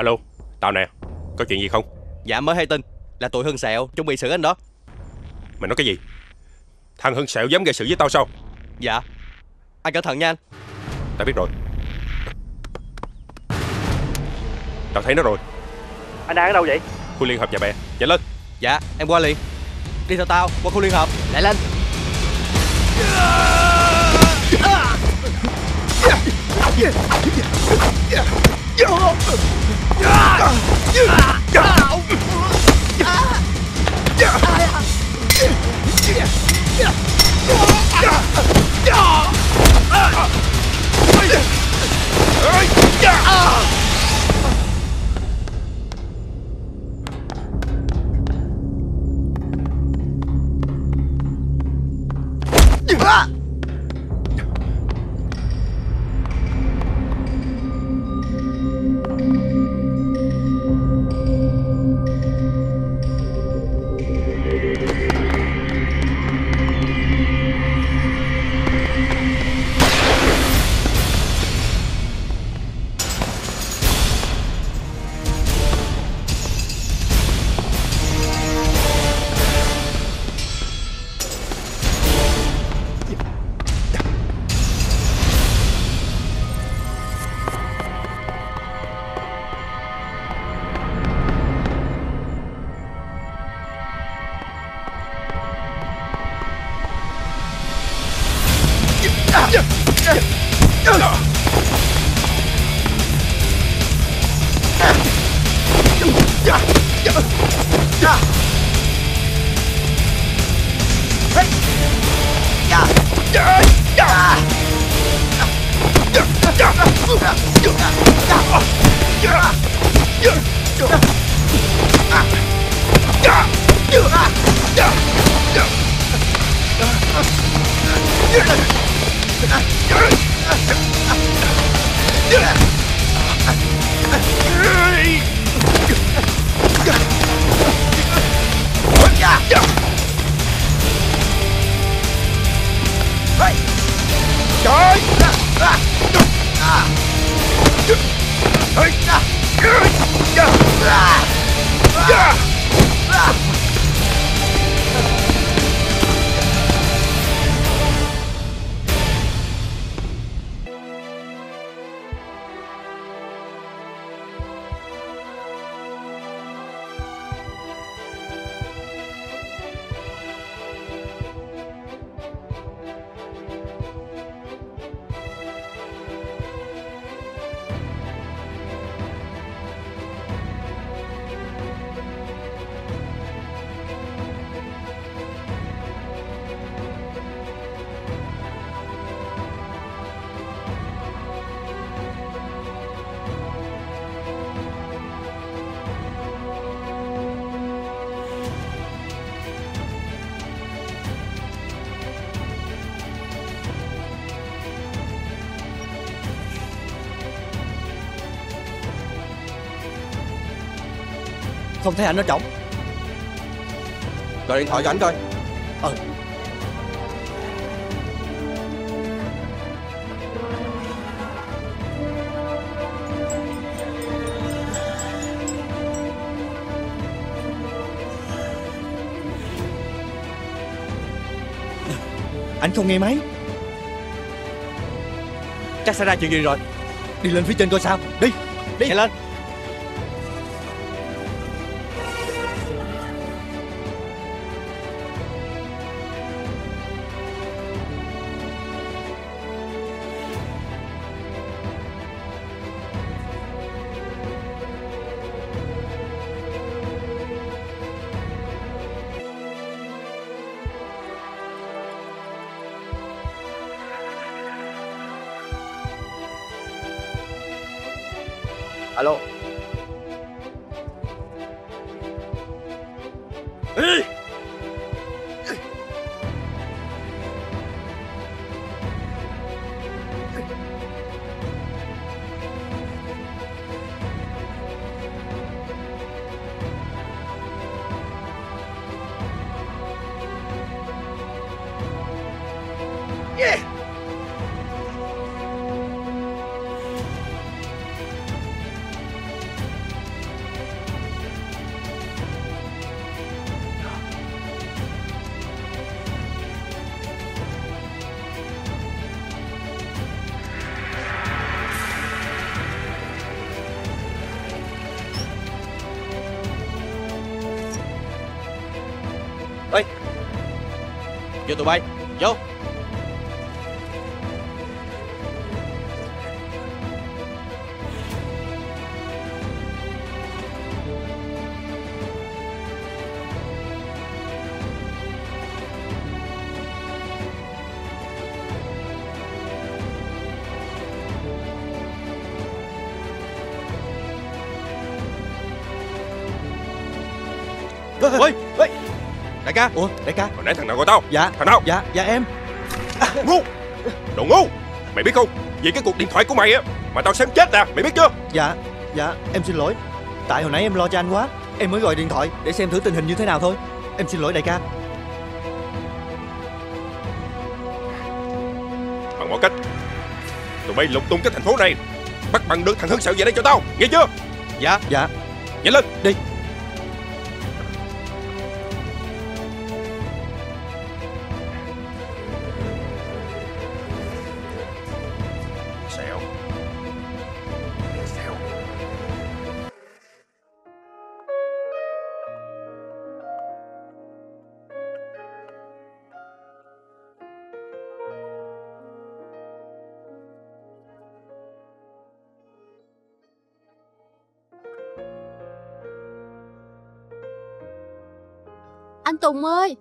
Alo, tao nè, có chuyện gì không? Dạ mới hay tin, là tụi Hưng Sẹo chuẩn bị xử anh đó. Mày nói cái gì? Thằng Hưng Sẹo dám gây sự với tao sao? Dạ, anh cẩn thận nha anh. Tao biết rồi. Tao thấy nó rồi. Anh đang ở đâu vậy? Khu liên hợp nhà bè, chạy lên. Dạ, em qua liền. Đi theo tao, qua khu liên hợp. Lại lên. Không thấy ảnh nó trống. Gọi điện thoại cho ảnh coi. Ừ. Ảnh không nghe máy. Chắc xảy ra chuyện gì rồi. Đi lên phía trên coi sao. Đi. Đi. Chạy lên. Alo. Ê! Vô tụi bay, vô. Ôi, ôi. Đại ca. Ủa, đại ca. Hồi nãy thằng nào gọi tao? Dạ. Thằng nào? Dạ, dạ em. Ngu. Đồ ngu. Mày biết không, vì cái cuộc điện thoại của mày á mà tao sắp chết nè, mày biết chưa? Dạ, dạ, em xin lỗi. Tại hồi nãy em lo cho anh quá, em mới gọi điện thoại để xem thử tình hình như thế nào thôi. Em xin lỗi đại ca. Bằng mọi cách tụi bay lục tung cái thành phố này, bắt bằng được thằng Hưng Sẹo về đây cho tao, nghe chưa? Dạ, dạ. Nhanh lên, đi. Anh Tùng ơi!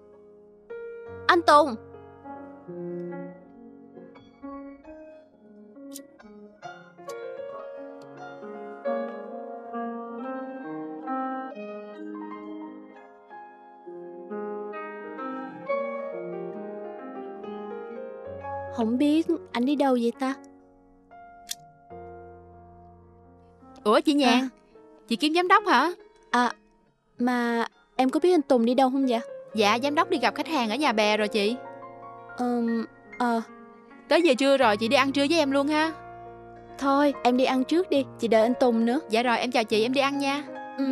Anh Tùng! Không biết anh đi đâu vậy ta? Ủa chị Nhàn, chị kiếm giám đốc hả? Mà... em có biết anh Tùng đi đâu không vậy? Dạ, giám đốc đi gặp khách hàng ở nhà bè rồi chị. Tới giờ trưa rồi, chị đi ăn trưa với em luôn ha. Thôi, em đi ăn trước đi, chị đợi anh Tùng nữa. Dạ rồi, em chào chị, em đi ăn nha. Ừ.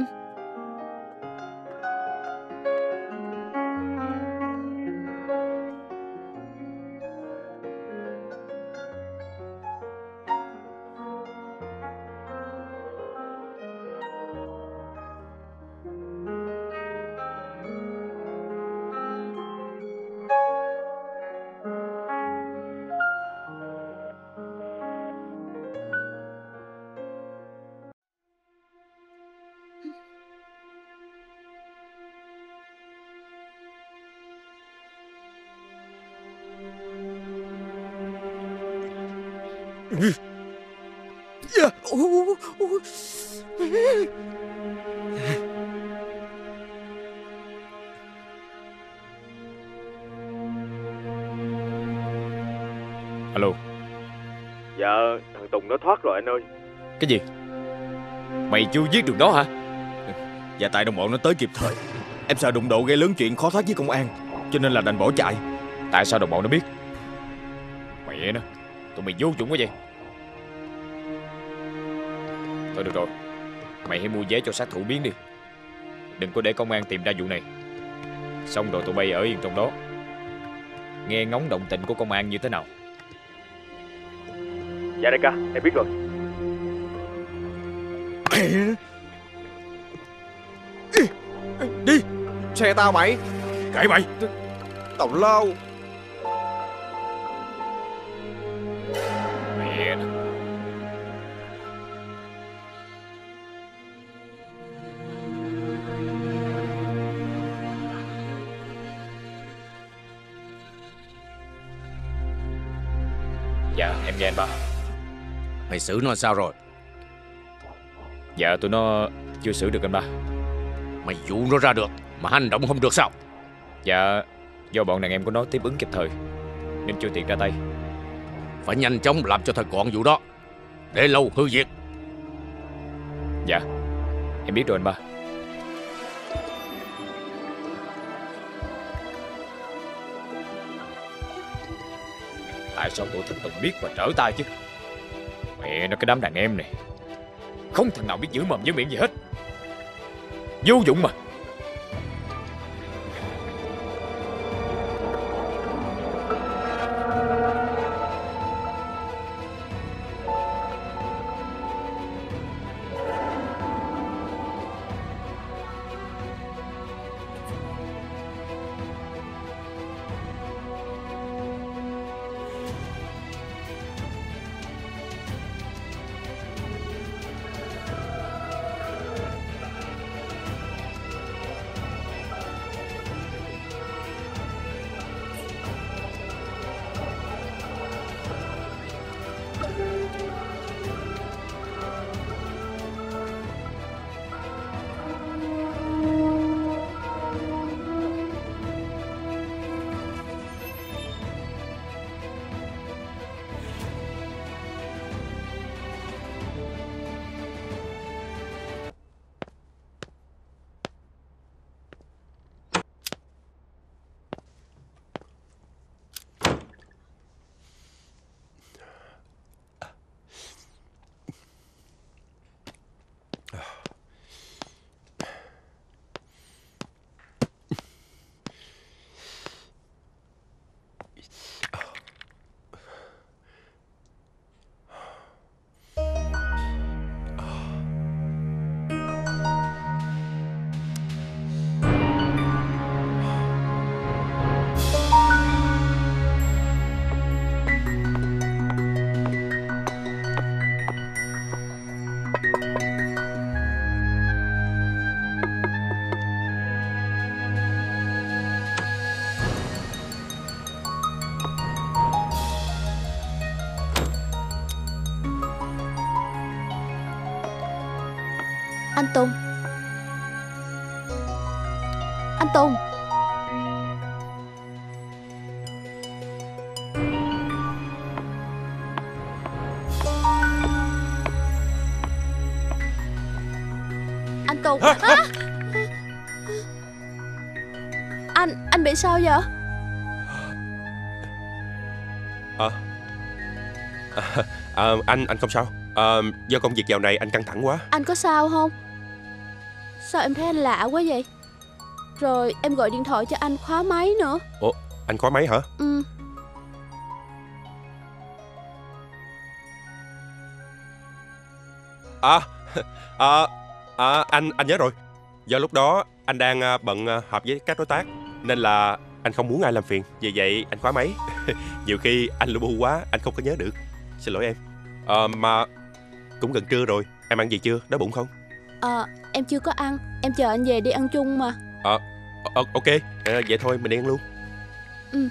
Alo. Dạ, thằng Tùng nó thoát rồi anh ơi. Cái gì? Mày chưa giết được đó hả? Dạ tại đồng bọn nó tới kịp thời. Em sợ đụng độ gây lớn chuyện khó thoát với công an, cho nên là đành bỏ chạy. Tại sao đồng bọn nó biết? Mẹ nó, tụi mày vô dụng quá vậy. Thôi được rồi, mày hãy mua vé cho sát thủ biến đi. Đừng có để công an tìm ra vụ này. Xong rồi tụi bay ở yên trong đó, nghe ngóng động tĩnh của công an như thế nào. Dạ đại ca, em biết rồi. Đi. Xe tao mày. Kệ mày. Tào lao. Mẹ. Dạ, em nghe anh ba. Mày xử nó sao rồi? Dạ tụi nó chưa xử được anh ba. Mày dụ nó ra được mà hành động không được sao? Dạ do bọn đàn em của nó tiếp ứng kịp thời nên chưa tiện ra tay. Phải nhanh chóng làm cho thật gọn vụ đó, để lâu hư việc. Dạ em biết rồi anh ba. Tại sao tụi thằng Tùng biết mà trở tay chứ? Mẹ nó, cái đám đàn em này không thằng nào biết giữ mồm giữ miệng gì hết. Vô dụng mà. Anh Tùng, anh Tùng, anh Tùng. Hả? Anh bị sao vậy? Anh không sao. Do công việc dạo này anh căng thẳng quá. Anh có sao không? Sao em thấy anh lạ quá vậy? Rồi em gọi điện thoại cho anh khóa máy nữa. Ủa, anh khóa máy hả? Ừ. Anh nhớ rồi. Do lúc đó anh đang bận họp với các đối tác, nên là anh không muốn ai làm phiền. Vì vậy anh khóa máy. Nhiều khi anh lu bu quá, anh không có nhớ được. Xin lỗi em. Mà cũng gần trưa rồi. Em ăn gì chưa? Đói bụng không? Em chưa có ăn. Em chờ anh về đi ăn chung mà. Ok. Vậy thôi mình đi ăn luôn. Ừ.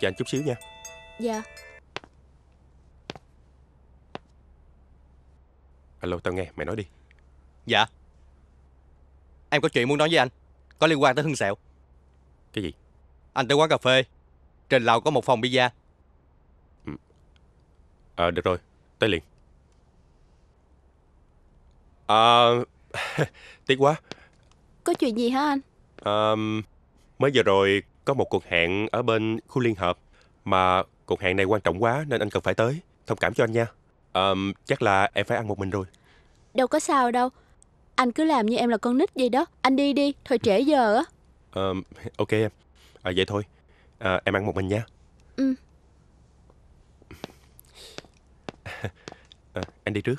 Chờ anh chút xíu nha. Dạ. Alo, tao nghe. Mày nói đi. Dạ. Em có chuyện muốn nói với anh. Có liên quan tới Hưng Sẹo. Cái gì? Anh tới quán cà phê trên lầu có một phòng pizza. Được rồi, tới liền. Tiếc quá. Có chuyện gì hả anh? Mới vừa rồi có một cuộc hẹn ở bên khu liên hợp. Mà cuộc hẹn này quan trọng quá nên anh cần phải tới. Thông cảm cho anh nha. Chắc là em phải ăn một mình rồi. Đâu có sao đâu. Anh cứ làm như em là con nít vậy đó. Anh đi đi, thôi trễ giờ á. Ok em. Vậy thôi. Em ăn một mình nha. Ừ. Anh đi trước.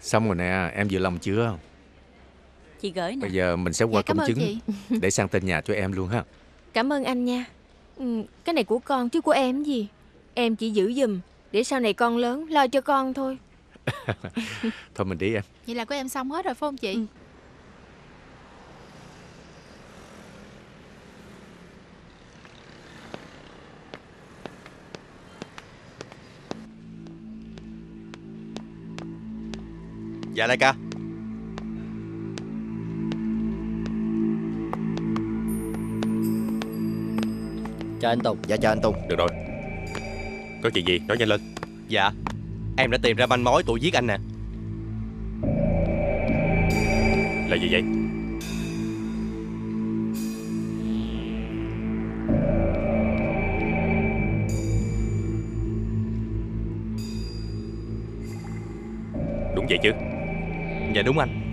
Xong rồi nè, em vừa lòng chưa? Chị gửi nè. Bây giờ mình sẽ qua công chứng chị. Để sang tên nhà cho em luôn ha. Cảm ơn anh nha. Cái này của con chứ của em gì. Em chỉ giữ giùm để sau này con lớn lo cho con thôi. Thôi mình đi em. Vậy là của em xong hết rồi phải không chị? Ừ. Dạ đại ca. Chào anh Tùng. Dạ chào anh Tùng. Được rồi. Có chuyện gì nói nhanh lên. Dạ. Em đã tìm ra manh mối tụi giết anh nè. Là gì vậy? Đúng vậy chứ? Dạ đúng anh.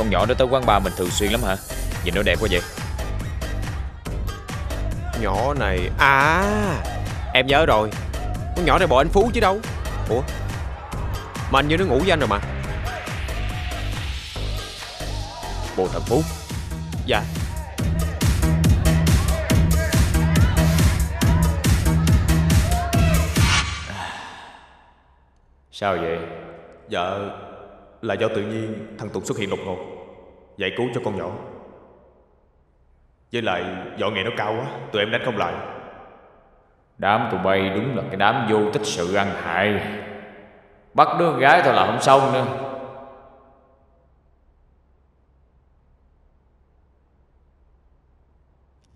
Con nhỏ đó tới quán bar mình thường xuyên lắm hả? Nhìn nó đẹp quá vậy. Nhỏ này à, em nhớ rồi. Con nhỏ này bộ anh Phú chứ đâu. Ủa mà anh như nó ngủ với anh rồi mà. Bộ thằng Phú. Dạ. Sao vậy? Dạ là do tự nhiên thằng Tùng xuất hiện đột ngột, giải cứu cho con nhỏ. Với lại dạo này nó cao quá, tụi em đánh không lại. Đám tụi bay đúng là cái đám vô tích sự ăn hại. Bắt đứa con gái thôi là không xong nữa.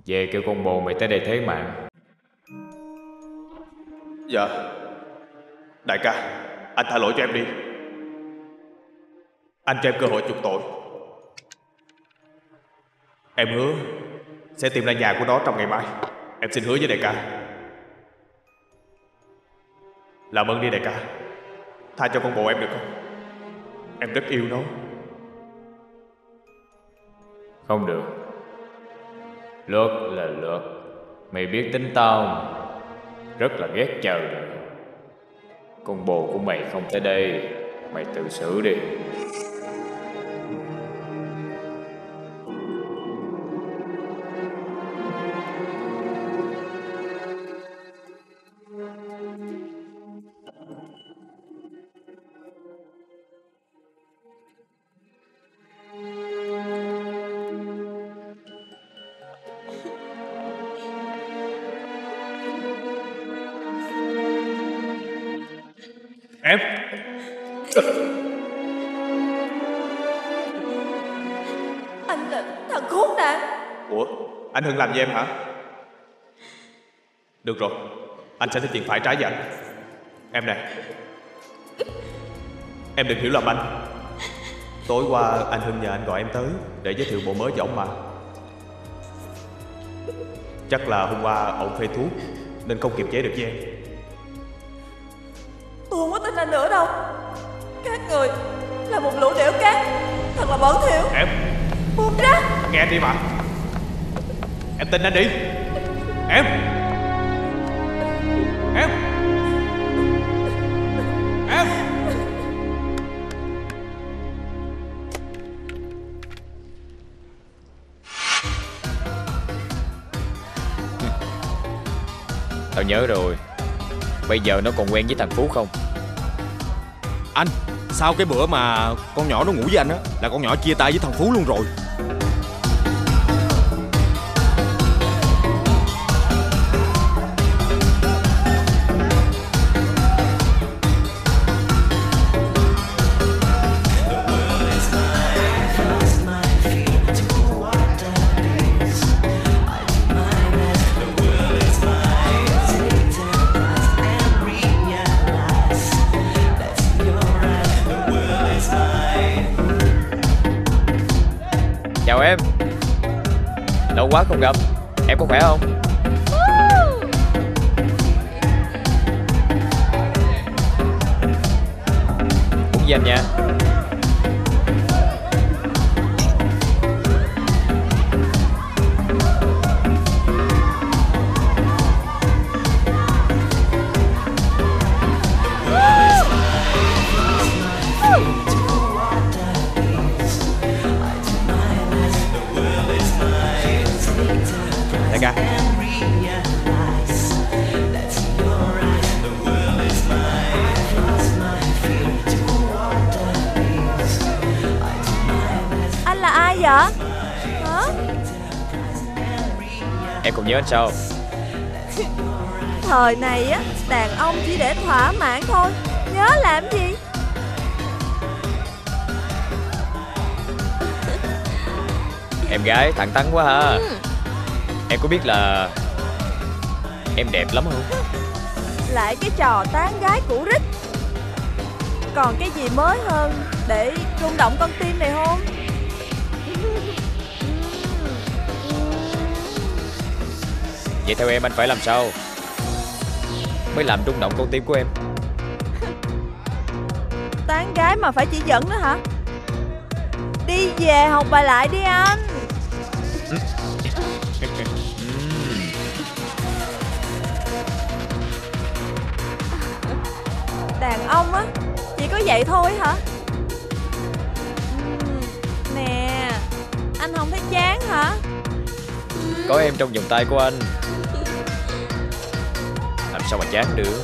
Về kêu con bồ mày tới đây thế mạng. Dạ. Đại ca, anh tha lỗi cho em đi. Anh cho em cơ hội chuộc tội. Em hứa sẽ tìm ra nhà của nó trong ngày mai. Em xin hứa với đại ca. Làm ơn đi đại ca. Tha cho con bộ em được không? Em rất yêu nó. Không được. Lượt là lượt. Mày biết tính tao mà. Rất là ghét chờ rồi. Con bồ của mày không tới đây, mày tự xử đi. Em. Anh là thằng khốn nạn. Ủa, anh Hưng làm gì em hả? Được rồi, anh sẽ nói chuyện phải trái với anh. Em nè, em đừng hiểu lầm anh. Tối qua anh Hưng nhờ anh gọi em tới để giới thiệu bộ mới cho ổng mà. Chắc là hôm qua ổng phê thuốc nên không kiềm chế được với em. Tôi không có tin anh nữa đâu. Các người là một lũ đểu cát, thật là bẩn thỉu. Em buông ra. Nghe anh đi mà. Em tin anh đi. Em. Em. Em. Tao nhớ rồi. Bây giờ nó còn quen với thằng Phú không? Anh, sau cái bữa mà con nhỏ nó ngủ với anh á, là con nhỏ chia tay với thằng Phú luôn rồi. Quá không gặp. Em có khỏe không? Cũng dành nha. Anh là ai vậy? Hả? Em còn nhớ anh sao? Thời này á, đàn ông chỉ để thỏa mãn thôi, nhớ làm gì? Em gái thẳng thắn quá ha. Em có biết là em đẹp lắm không? Lại cái trò tán gái cũ rích. Còn cái gì mới hơn để rung động con tim này không? Vậy theo em anh phải làm sao mới làm rung động con tim của em? Tán gái mà phải chỉ dẫn nữa hả? Đi về học bài lại đi anh. Đàn ông á, chỉ có vậy thôi hả? Nè, anh không thấy chán hả? Có em trong vòng tay của anh, làm sao mà chán được.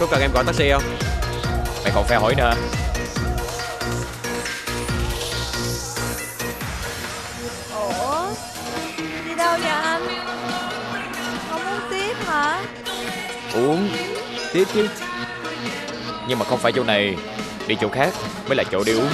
Có cần em gọi taxi không? Mày còn phải hỏi nữa. Ủa? Đi đâu vậy anh? Không uống tiếp hả? Uống tiếp chứ, nhưng mà không phải chỗ này, đi chỗ khác mới là chỗ đi uống.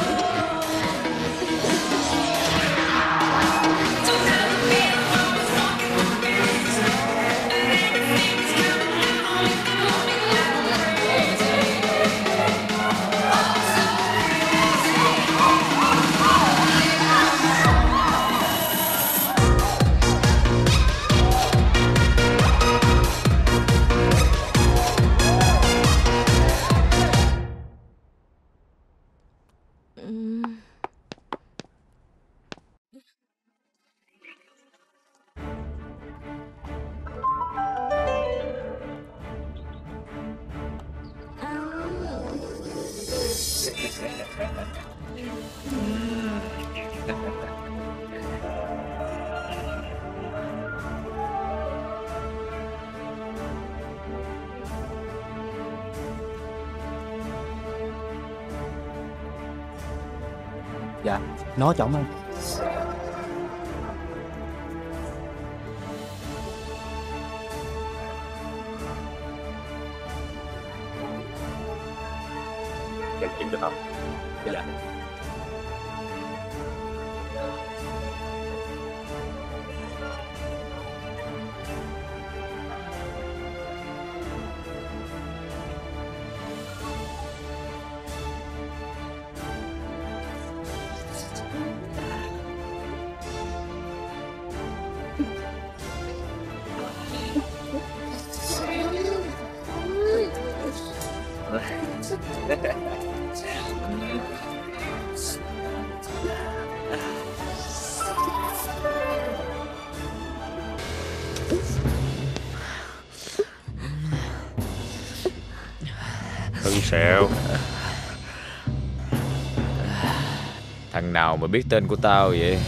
Dạ, nó chọn anh. Dạ, kiểm được không? Dạ. Hưng Sẹo, thằng nào mà biết tên của tao vậy?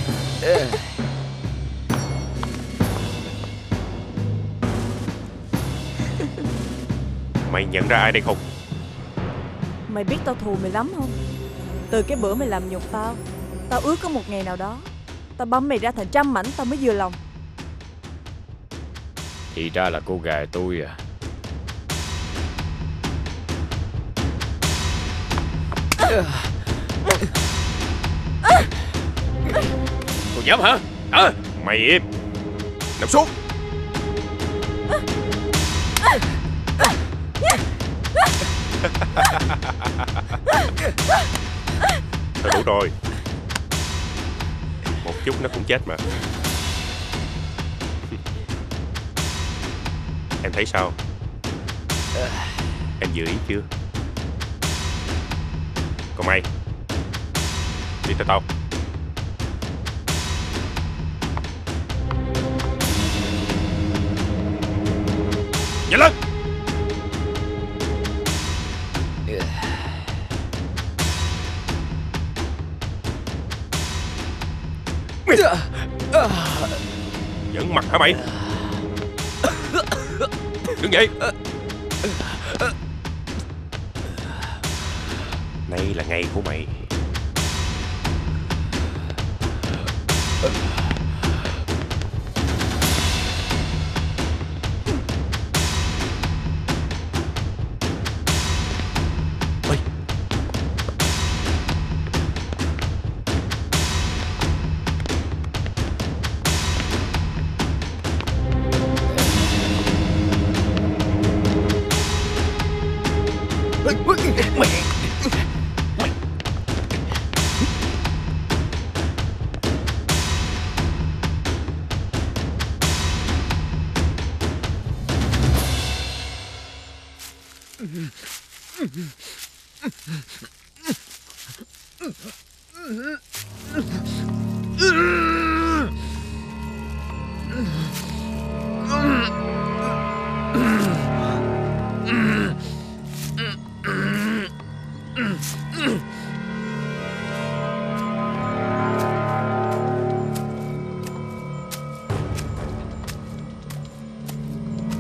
Mày nhận ra ai đây không? Mày biết tao thù mày lắm không? Từ cái bữa mày làm nhục tao, tao ước có một ngày nào đó tao băm mày ra thành trăm mảnh tao mới vừa lòng. Thì ra là cô gái tôi à. Cô dám hả? Mày im, nằm xuống. Thôi đủ rồi, một chút nó cũng chết mà. Em thấy sao? Em vừa ý chưa? Còn mày, đi theo tao. Nhanh lên. Giỡn mặt hả mày? Đứng dậy. Nay là ngày của mày. Mày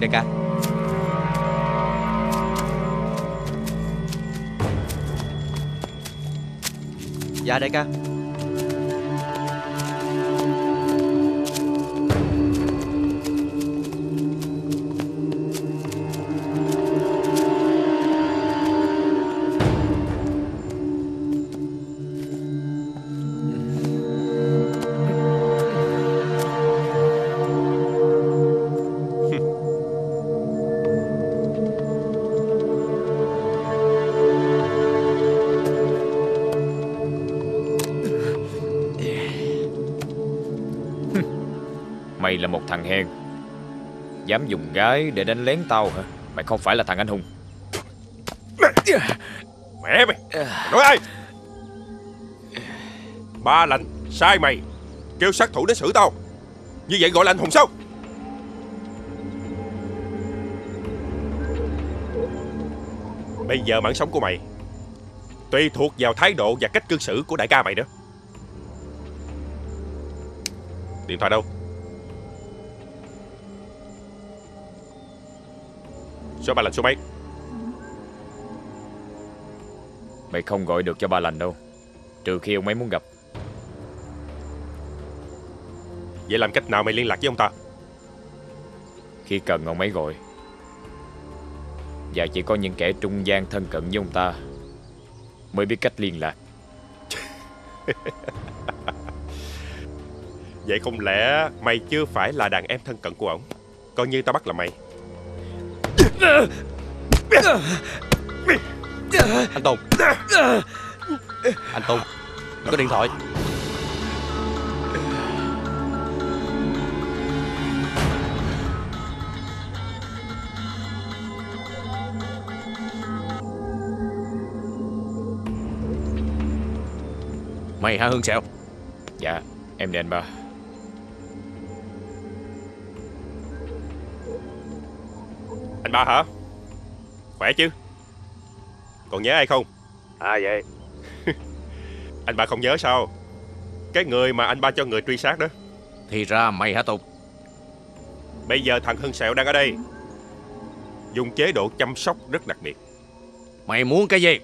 Đại ca, dạ đại ca. Mày là một thằng hèn, dám dùng gái để đánh lén tao hả? Mày không phải là thằng anh hùng. Mẹ mày, nói ai? Ba Lành sai mày, kêu sát thủ đến xử tao. Như vậy gọi là anh hùng sao? Bây giờ mạng sống của mày tùy thuộc vào thái độ và cách cư xử của đại ca mày nữa. Điện thoại đâu? Cho Ba Lành số mấy? Mày không gọi được cho Ba Lành đâu, trừ khi ông ấy muốn gặp. Vậy làm cách nào mày liên lạc với ông ta? Khi cần ông ấy gọi, và chỉ có những kẻ trung gian thân cận với ông ta mới biết cách liên lạc. Vậy không lẽ mày chưa phải là đàn em thân cận của ổng? Coi như tao bắt là mày. Anh Tùng, anh Tùng, có điện thoại. Mày hả Hưng Sẹo? Dạ, em là anh Ba. Anh Ba hả? Khỏe chứ? Còn nhớ ai không? À vậy. Anh Ba không nhớ sao? Cái người mà anh Ba cho người truy sát đó. Thì ra mày hả Tùng? Bây giờ thằng Hưng Sẹo đang ở đây, dùng chế độ chăm sóc rất đặc biệt. Mày muốn cái gì?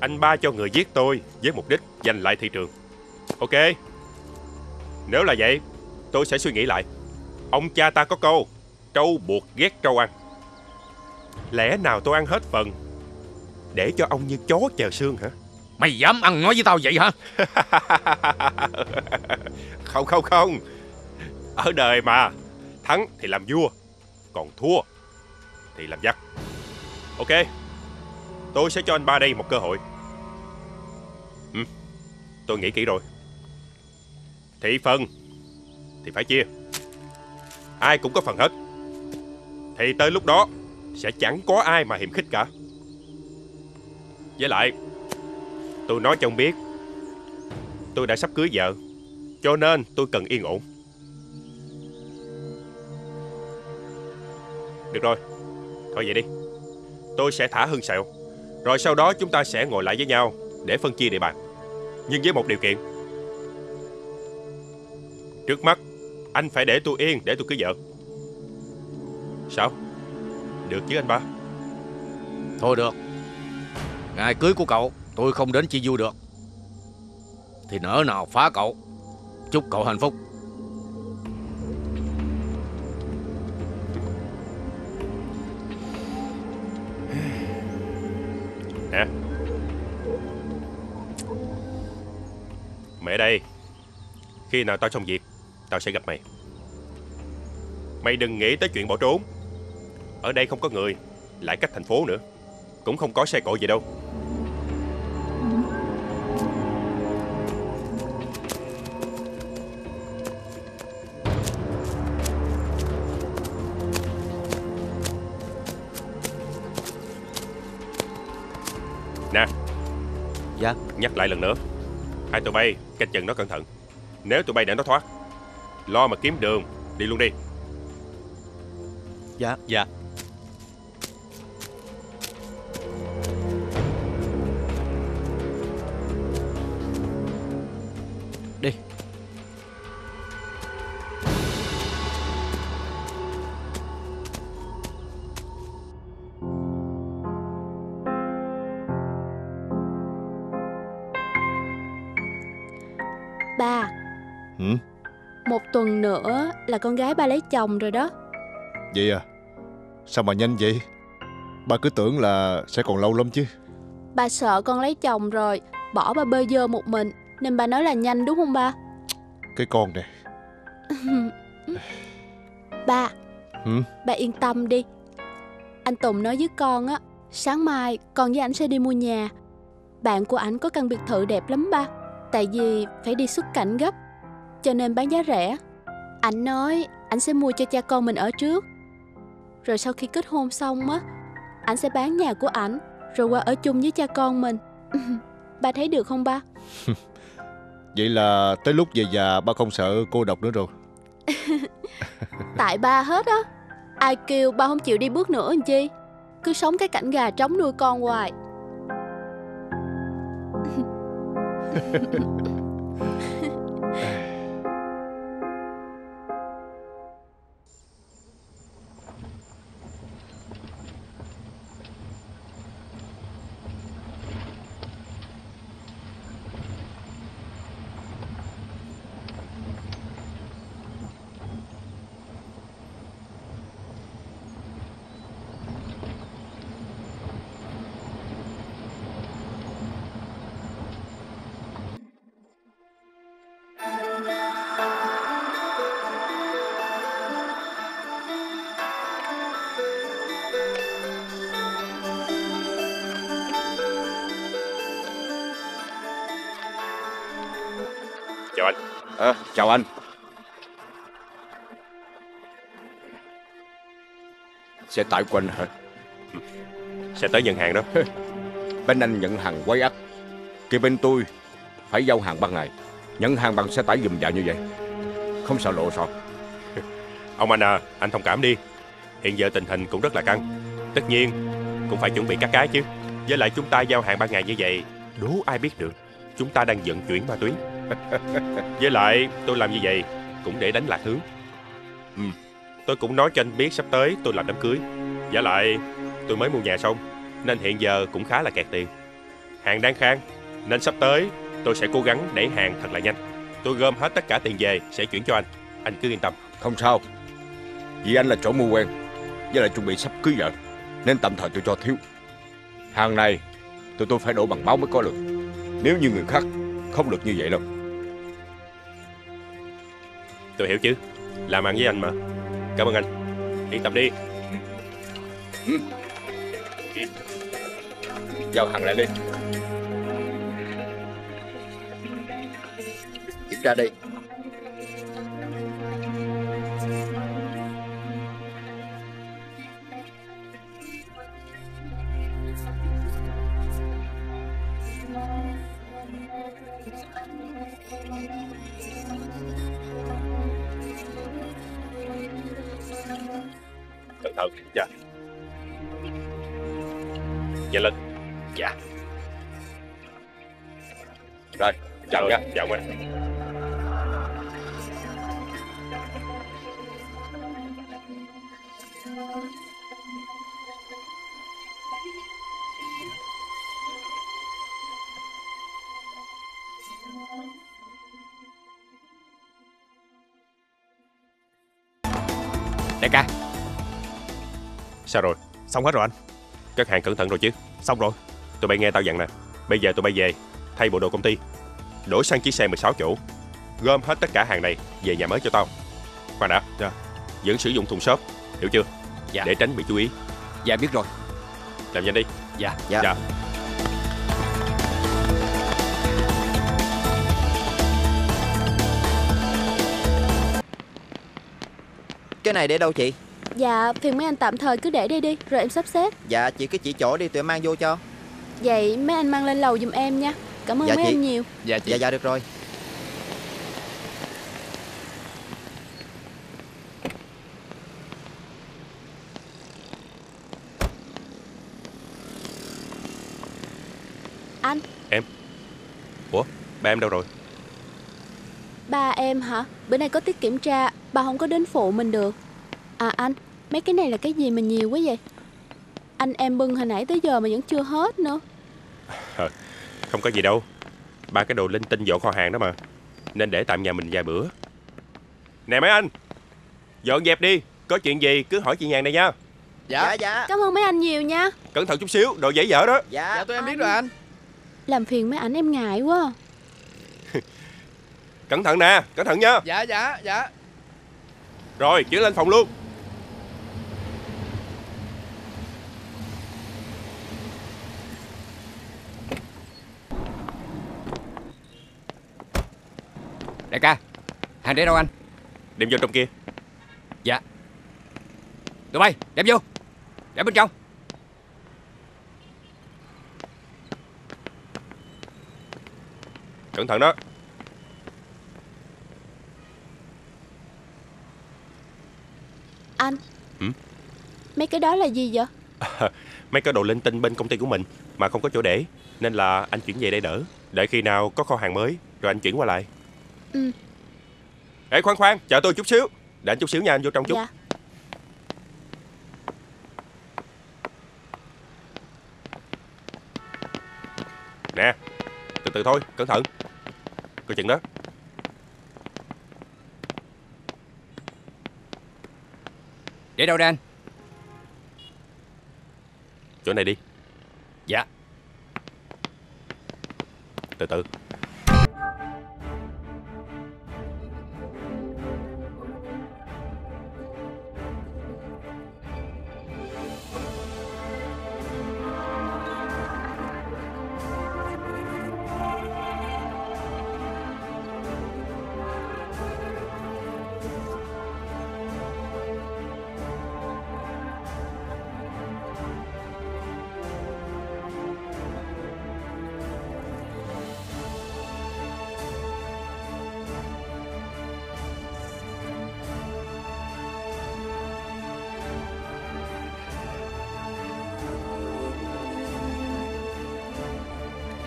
Anh Ba cho người giết tôi với mục đích giành lại thị trường. Ok. Nếu là vậy, tôi sẽ suy nghĩ lại. Ông cha ta có câu trâu buộc ghét trâu ăn. Lẽ nào tôi ăn hết phần để cho ông như chó chờ xương hả? Mày dám ăn nói với tao vậy hả? Không không không. Ở đời mà, thắng thì làm vua, còn thua thì làm giặc. Ok, tôi sẽ cho anh Ba đây một cơ hội. Tôi nghĩ kỹ rồi. Thị phần thì phải chia, ai cũng có phần hết. Thì tới lúc đó sẽ chẳng có ai mà hiềm khích cả. Với lại tôi nói cho ông biết, tôi đã sắp cưới vợ, cho nên tôi cần yên ổn. Được rồi, thôi vậy đi. Tôi sẽ thả Hưng Sẹo, rồi sau đó chúng ta sẽ ngồi lại với nhau để phân chia địa bàn. Nhưng với một điều kiện. Trước mắt anh phải để tôi yên để tôi cưới vợ. Sao? Được chứ anh Ba? Thôi được. Ngày cưới của cậu tôi không đến chi vui được, thì nỡ nào phá cậu. Chúc cậu hạnh phúc. Nè, mẹ đây. Khi nào tao xong việc, tao sẽ gặp mày. Mày đừng nghĩ tới chuyện bỏ trốn. Ở đây không có người, lại cách thành phố nữa, cũng không có xe cộ gì đâu. Nè. Dạ. Nhắc lại lần nữa, hai tụi bay canh chừng nó cẩn thận. Nếu tụi bay để nó thoát, lo mà kiếm đường đi luôn đi. Dạ. Dạ. Đi. Ba. Ừ? Một tuần nữa là con gái ba lấy chồng rồi đó. Vậy à? Sao mà nhanh vậy? Ba cứ tưởng là sẽ còn lâu lắm chứ. Ba sợ con lấy chồng rồi bỏ ba bơ vơ một mình, nên ba nói là nhanh đúng không ba? Cái con này. Ba. Ừ? Ba yên tâm đi. Anh Tùng nói với con á, sáng mai con với ảnh sẽ đi mua nhà. Bạn của ảnh có căn biệt thự đẹp lắm ba. Tại vì phải đi xuất cảnh gấp cho nên bán giá rẻ. Ảnh nói ảnh sẽ mua cho cha con mình ở trước, rồi sau khi kết hôn xong á, ảnh sẽ bán nhà của ảnh rồi qua ở chung với cha con mình. Ba thấy được không ba? Vậy là tới lúc về già ba không sợ cô độc nữa rồi. Tại ba hết á. Ai kêu ba không chịu đi bước nữa làm chi. Cứ sống cái cảnh gà trống nuôi con hoài. Chào anh. À, chào anh. Xe tải quanh hả? Xe tới nhận hàng đó. Bên anh nhận hàng quay ắt, kia bên tôi phải giao hàng ban ngày. Nhận hàng bằng xe tải dùm dạ như vậy, không sợ lộ sọt. Ông anh à, anh thông cảm đi. Hiện giờ tình hình cũng rất là căng. Tất nhiên cũng phải chuẩn bị các cái chứ. Với lại chúng ta giao hàng ban ngày như vậy, đố ai biết được chúng ta đang vận chuyển ma túy. Với lại tôi làm như vậy cũng để đánh lạc hướng. Ừ. Tôi cũng nói cho anh biết sắp tới tôi làm đám cưới. Với lại tôi mới mua nhà xong nên hiện giờ cũng khá là kẹt tiền. Hàng đang khang nên sắp tới tôi sẽ cố gắng đẩy hàng thật là nhanh. Tôi gom hết tất cả tiền về sẽ chuyển cho anh. Anh cứ yên tâm. Không sao. Vì anh là chỗ mua quen, với lại chuẩn bị sắp cưới vợ nên tạm thời tôi cho thiếu. Hàng này tôi phải đổ bằng máu mới có được. Nếu như người khác không được như vậy đâu. Tôi hiểu chứ. Làm ăn với anh mà. Cảm ơn anh. Yên tâm đi. Giao hàng lại đi. Kiểm tra đi. Cẩn thận. Dạ. Dạ lên. Dạ. Rồi, chào nha. Chào anh. Đại ca. Sao rồi? Xong hết rồi anh. Các hàng cẩn thận rồi chứ? Xong rồi. Tụi bay nghe tao dặn nè. Bây giờ tụi bay về, thay bộ đồ công ty, đổi sang chiếc xe 16 chỗ, gom hết tất cả hàng này về nhà mới cho tao. Khoan đã. Dạ. Vẫn sử dụng thùng xốp, hiểu chưa? Dạ. Để tránh bị chú ý. Dạ biết rồi. Làm nhanh đi. Dạ. Dạ, dạ. Cái này để đâu chị? Dạ phiền mấy anh tạm thời cứ để đây đi, rồi em sắp xếp. Dạ chị cứ chỉ chỗ đi, tụi em mang vô cho. Vậy mấy anh mang lên lầu giùm em nha. Cảm ơn mấy anh nhiều. Dạ chị. Dạ được rồi. Anh. Em. Ủa ba em đâu rồi? Ba em hả? Bữa nay có tiết kiểm tra, ba không có đến phụ mình được. À anh, mấy cái này là cái gì mà nhiều quá vậy? Anh em bưng hồi nãy tới giờ mà vẫn chưa hết nữa. Không có gì đâu. Ba cái đồ linh tinh dọn kho hàng đó mà, nên để tạm nhà mình vài bữa. Nè mấy anh, dọn dẹp đi. Có chuyện gì cứ hỏi chị Nhàn đây nha. Dạ. Cảm ơn mấy anh nhiều nha. Cẩn thận chút xíu, đồ dễ dở đó. Dạ tụi em biết rồi anh. Làm phiền mấy ảnh em ngại quá. Cẩn thận nè, cẩn thận nha. Dạ. Rồi, chuyển lên phòng luôn. Đại ca, hàng để đâu anh? Đem vô trong kia. Dạ. Tụi bay, đem vô. Để bên trong. Cẩn thận đó. Anh. Mấy cái đó là gì vậy? Mấy cái đồ linh tinh bên công ty của mình mà không có chỗ để, nên là anh chuyển về đây đỡ. Để khi nào có kho hàng mới rồi anh chuyển qua lại. Ê khoan, chờ tôi chút xíu. Để anh chút xíu nha, anh vô trong chút. Dạ. Nè, từ từ thôi, cẩn thận. Coi chừng đó. Để đâu đây anh? Chỗ này đi. Dạ. Từ từ.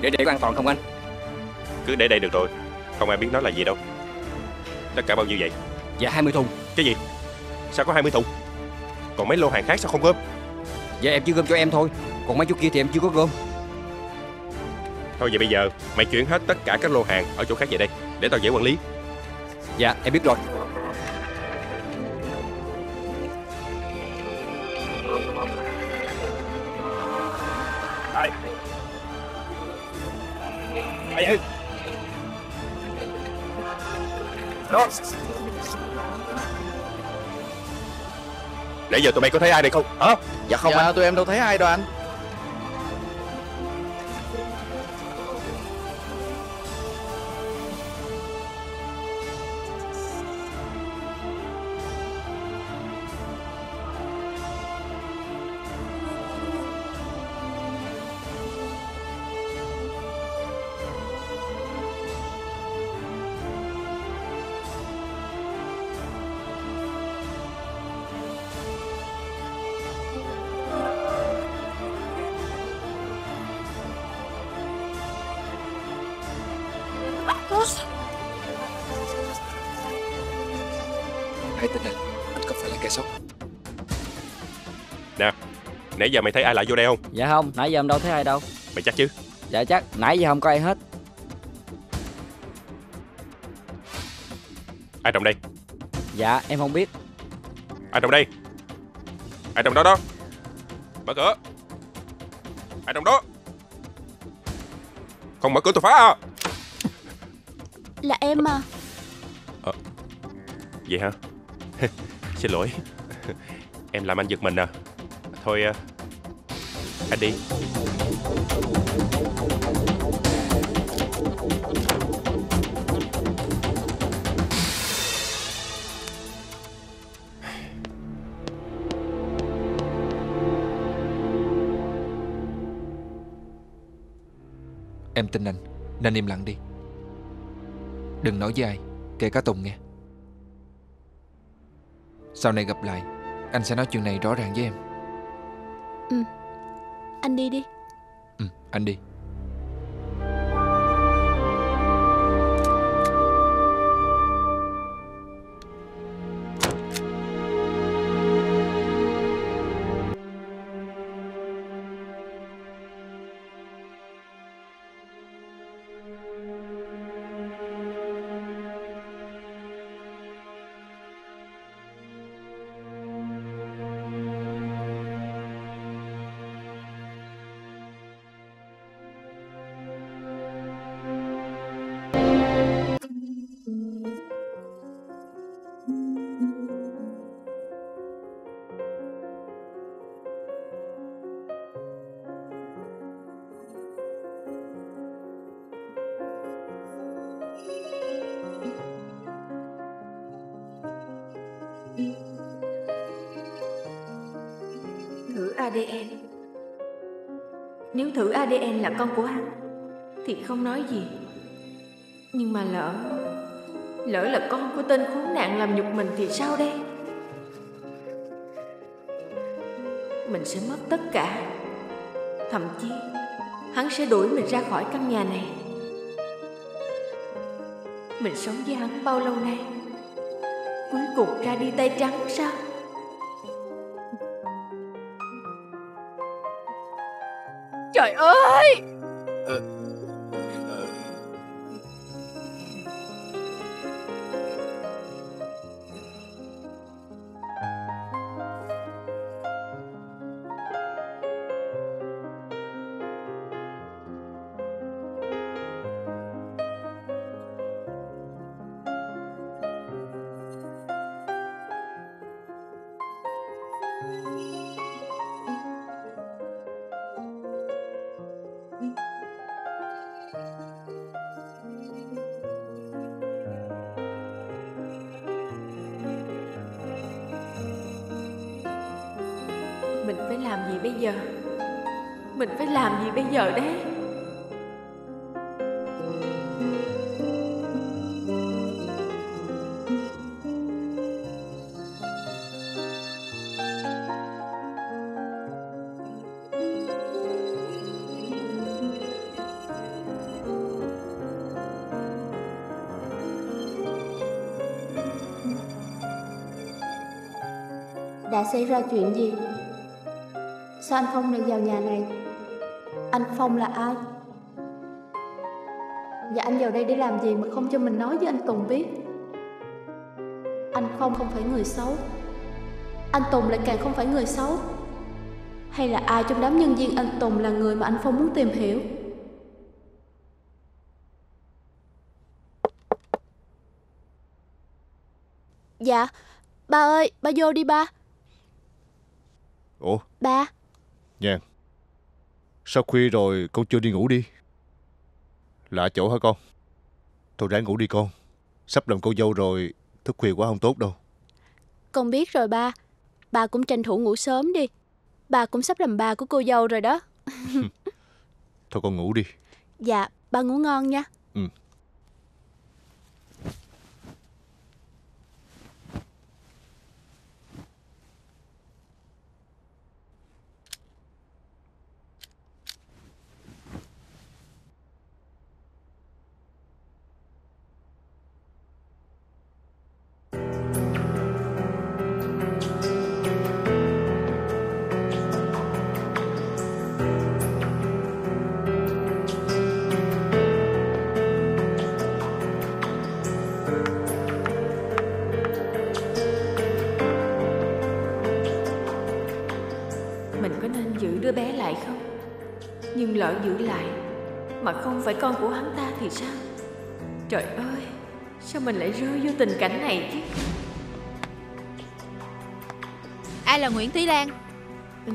Để có an toàn không anh? Cứ để đây được rồi. Không ai biết nó là gì đâu. Tất cả bao nhiêu vậy? Dạ 20 thùng. Cái gì? Sao có 20 thùng? Còn mấy lô hàng khác sao không gom? Dạ em chỉ gom cho em thôi. Còn mấy chú kia thì em chưa có gom. Thôi vậy bây giờ mày chuyển hết tất cả các lô hàng ở chỗ khác về đây, để tao dễ quản lý. Dạ em biết rồi. Nãy giờ tụi mày có thấy ai đây không? Hả? Dạ không anh. Tụi em đâu thấy ai đâu anh. Nãy giờ mày thấy ai lại vô đây không? Dạ không, nãy giờ em đâu thấy ai đâu. Mày chắc chứ? Dạ chắc, nãy giờ không có ai hết. Ai trong đây? Dạ, em không biết. Ai trong đây? Ai trong đó đó? Mở cửa. Ai trong đó? Không mở cửa tôi phá à? Là em mà. Vậy hả? Xin lỗi. Em làm anh giật mình à. Thôi anh đi. Em tin anh nên im lặng đi. Đừng nói với ai, kể cả Tùng nghe. Sau này gặp lại, anh sẽ nói chuyện này rõ ràng với em. Ừ, anh đi đi. Ừ, anh đi. ADN. Nếu thử ADN là con của hắn thì không nói gì. Nhưng mà lỡ là con của tên khốn nạn làm nhục mình thì sao đây? Mình sẽ mất tất cả. Thậm chí hắn sẽ đuổi mình ra khỏi căn nhà này. Mình sống với hắn bao lâu nay, cuối cùng ra đi tay trắng sao? Trời ơi! Mình phải làm gì bây giờ đấy? Đã xảy ra chuyện gì? Sao anh Phong lại vào nhà này? Anh Phong là ai? Và anh vào đây để làm gì mà không cho mình nói với anh Tùng biết? Anh Phong không phải người xấu, anh Tùng lại càng không phải người xấu. Hay là ai trong đám nhân viên anh Tùng là người mà anh Phong muốn tìm hiểu? Dạ, ba ơi, ba vô đi ba. Ủa? Ba. Nhàn, sao khuya rồi con chưa đi ngủ đi? Lạ chỗ hả con? Thôi ráng ngủ đi con, sắp làm cô dâu rồi, thức khuya quá không tốt đâu. Con biết rồi ba. Ba cũng tranh thủ ngủ sớm đi. Ba cũng sắp làm ba của cô dâu rồi đó. Thôi con ngủ đi. Dạ, ba ngủ ngon nha. Ừ. Nhưng lỡ giữ lại mà không phải con của hắn ta thì sao? Trời ơi, sao mình lại rơi vô tình cảnh này chứ? Ai là Nguyễn Tý Lan? Ừ.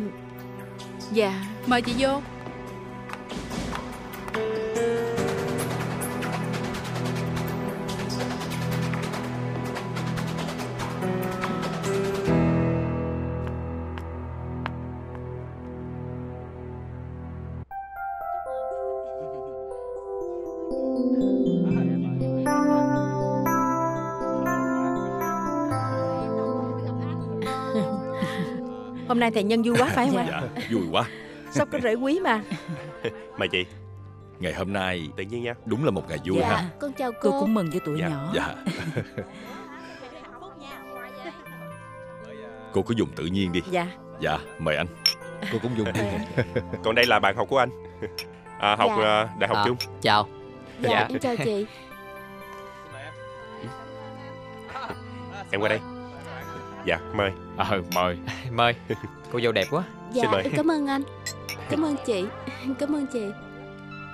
Dạ, mời chị vô. Hôm nay thầy Nhân vui quá phải không anh? Dạ, vui quá. Sắp có rễ quý mà. Mà chị, ngày hôm nay tự nhiên nha, đúng là một ngày vui. Dạ, ha. Con chào cô. Tôi cũng mừng với tụi nhỏ. Dạ. Cô cứ dùng tự nhiên đi. Dạ. Dạ, mời anh. Cô cũng dùng đi. Còn đây là bạn học của anh, học dạ. Đại học chung. Chào. Dạ, dạ, em chào chị. Em qua đây. Dạ, mời. Mời. Mời. Cô dâu đẹp quá. Dạ, xin mời. Em cảm ơn anh. Cảm ơn chị. Cảm ơn chị.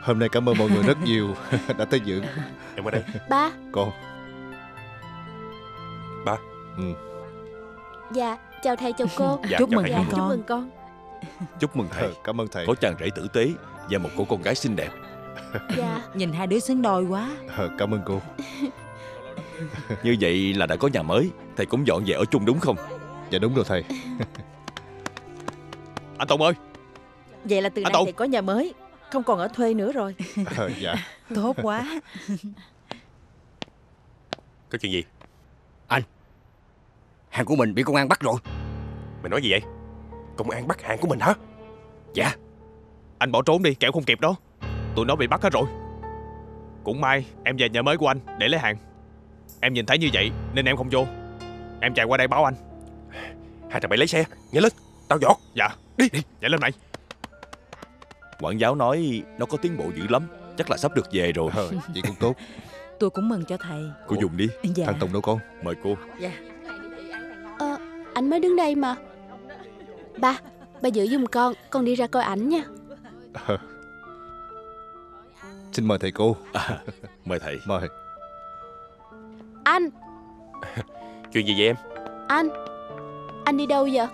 Hôm nay cảm ơn mọi người rất nhiều đã tới dự. Em qua đây. Ba. Con. Ba. Ừ. Dạ, chào thầy, chào cô. Dạ, chúc mừng con. Chúc mừng con. Chúc mừng thầy. Cảm ơn thầy. Có chàng rể tử tế và một cô con gái xinh đẹp. Dạ. Nhìn hai đứa xứng đôi quá. Cảm ơn cô. Như vậy là đã có nhà mới. Thầy cũng dọn về ở chung đúng không? Dạ đúng rồi thầy. Anh Tùng ơi. Vậy là từ nay thầy có nhà mới, không còn ở thuê nữa rồi. Dạ. Tốt quá. Có chuyện gì? Anh, hàng của mình bị công an bắt rồi. Mày nói gì vậy? Công an bắt hàng của mình hả? Dạ. Anh bỏ trốn đi, kẻo không kịp đó. Tụi nó bị bắt hết rồi. Cũng may em về nhà mới của anh để lấy hàng. Em nhìn thấy như vậy nên em không vô. Em chạy qua đây báo anh. Hai thằng mày lấy xe, nhảy lên, tao dọt. Dạ. Đi, đi, nhảy lên mày. Quản giáo nói nó có tiến bộ dữ lắm. Chắc là sắp được về rồi. Vậy cũng tốt. Tôi cũng mừng cho thầy. Cô dùng đi. Dạ. Thằng Tùng đâu con? Mời cô. Dạ. Anh mới đứng đây mà. Ba giữ giùm con đi ra coi ảnh nha. Xin mời thầy cô. Mời thầy. Mời. Anh. Chuyện gì vậy em? Anh đi đâu vậy?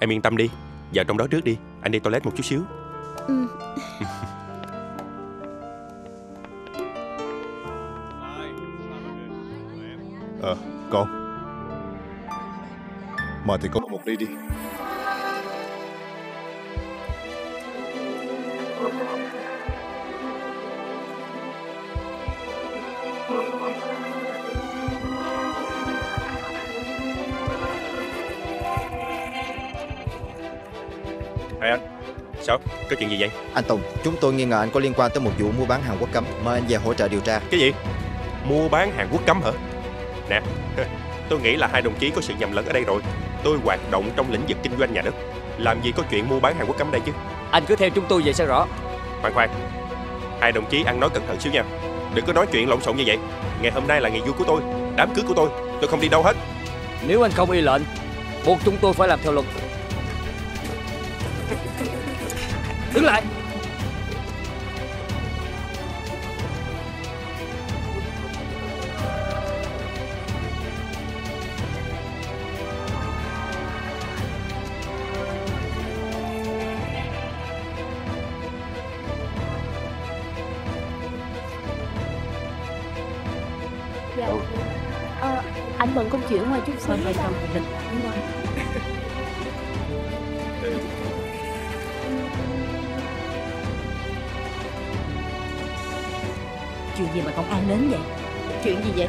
Em yên tâm đi, vào trong đó trước đi, anh đi toilet một chút xíu. Ừ. Con, mời thì con một ly đi. Sao? Có chuyện gì vậy? Anh Tùng, chúng tôi nghi ngờ anh có liên quan tới một vụ mua bán hàng quốc cấm. Mời anh về hỗ trợ điều tra. Cái gì? Mua bán hàng quốc cấm hả? Nè, tôi nghĩ là hai đồng chí có sự nhầm lẫn ở đây rồi. Tôi hoạt động trong lĩnh vực kinh doanh nhà đất. Làm gì có chuyện mua bán hàng quốc cấm đây chứ. Anh cứ theo chúng tôi về sẽ rõ. Khoan, hai đồng chí ăn nói cẩn thận xíu nha. Đừng có nói chuyện lộn xộn như vậy. Ngày hôm nay là ngày vui của tôi, đám cưới của tôi không đi đâu hết. Nếu anh không y lệnh, buộc chúng tôi phải làm theo luật. Đứng lại. Dạ. Anh bận công chuyện ngoài chút xíu. Chuyện gì mà công an đến vậy? Chuyện gì vậy?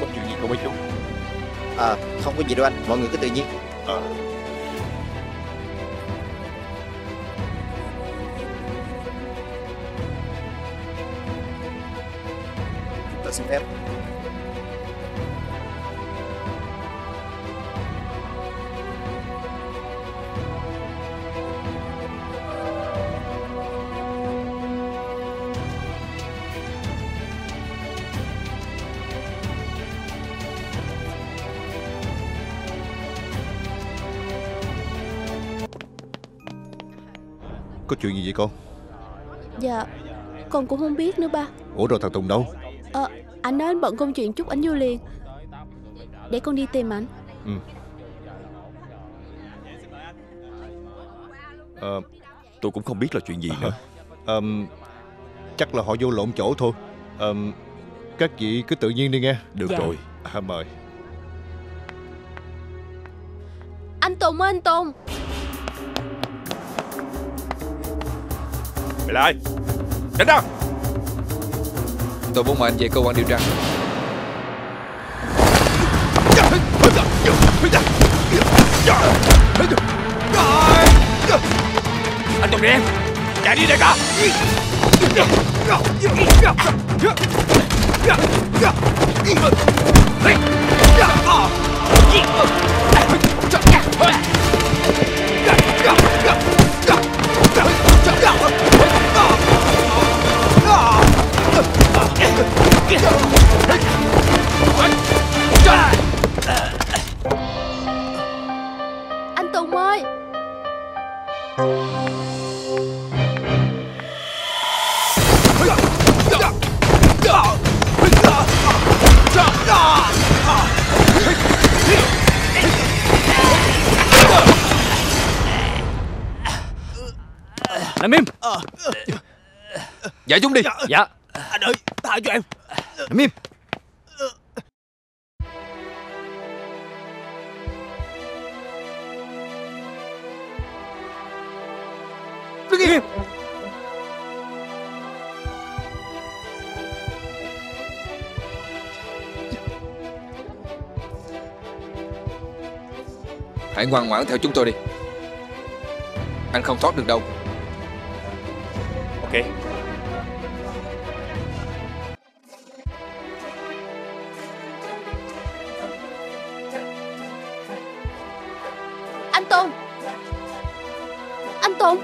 Có chuyện gì không mấy chú? Không có gì đâu anh, mọi người cứ tự nhiên. Tôi xin phép. Có chuyện gì vậy con? Dạ, con cũng không biết nữa ba. Ủa rồi thằng Tùng đâu? Anh nói anh bận công chuyện chút, anh vô liền. Để con đi tìm anh. Ừ. Tôi cũng không biết là chuyện gì nữa. Chắc là họ vô lộn chỗ thôi. Các chị cứ tự nhiên đi nghe. Được dạ. Rồi. Mời. Anh Tùng ơi, anh Tùng. Mày là ai? Tránh ra. Tôi muốn mời anh về cơ quan điều tra. Anh Tùng đi em, chạy đi đây cả. Anh Tùng ơi, Nam Im, dạy chúng đi. Dạ. Anh ơi, tha cho em. Nam Im. Nam Im. Hãy ngoan ngoãn theo chúng tôi đi. Anh không thoát được đâu. Ok. Anh Tùng. Anh Tùng.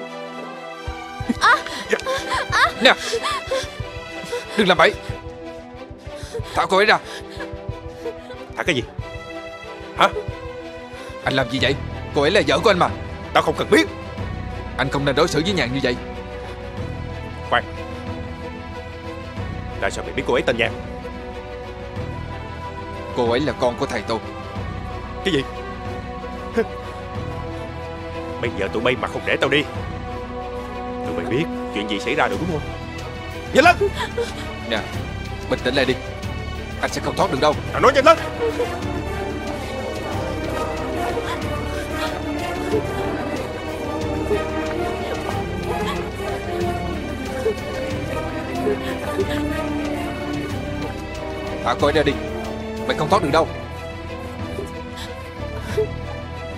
Nè, đừng làm bậy. Thả cô ấy ra. Thả cái gì? Hả? Anh làm gì vậy? Cô ấy là vợ của anh mà. Tao không cần biết. Anh không nên đối xử với Nhàn như vậy. Khoan, tại sao mày biết cô ấy tên Nhàn? Cô ấy là con của thầy tôi. Cái gì? Bây giờ tụi bay mà không để tao đi, tụi bay biết chuyện gì xảy ra được đúng không? Nhanh lên. Nè, bình tĩnh lại đi. Anh sẽ không thoát được đâu. Tao nói nhanh lên. Thả cô ấy ra đi. Mày không thoát được đâu.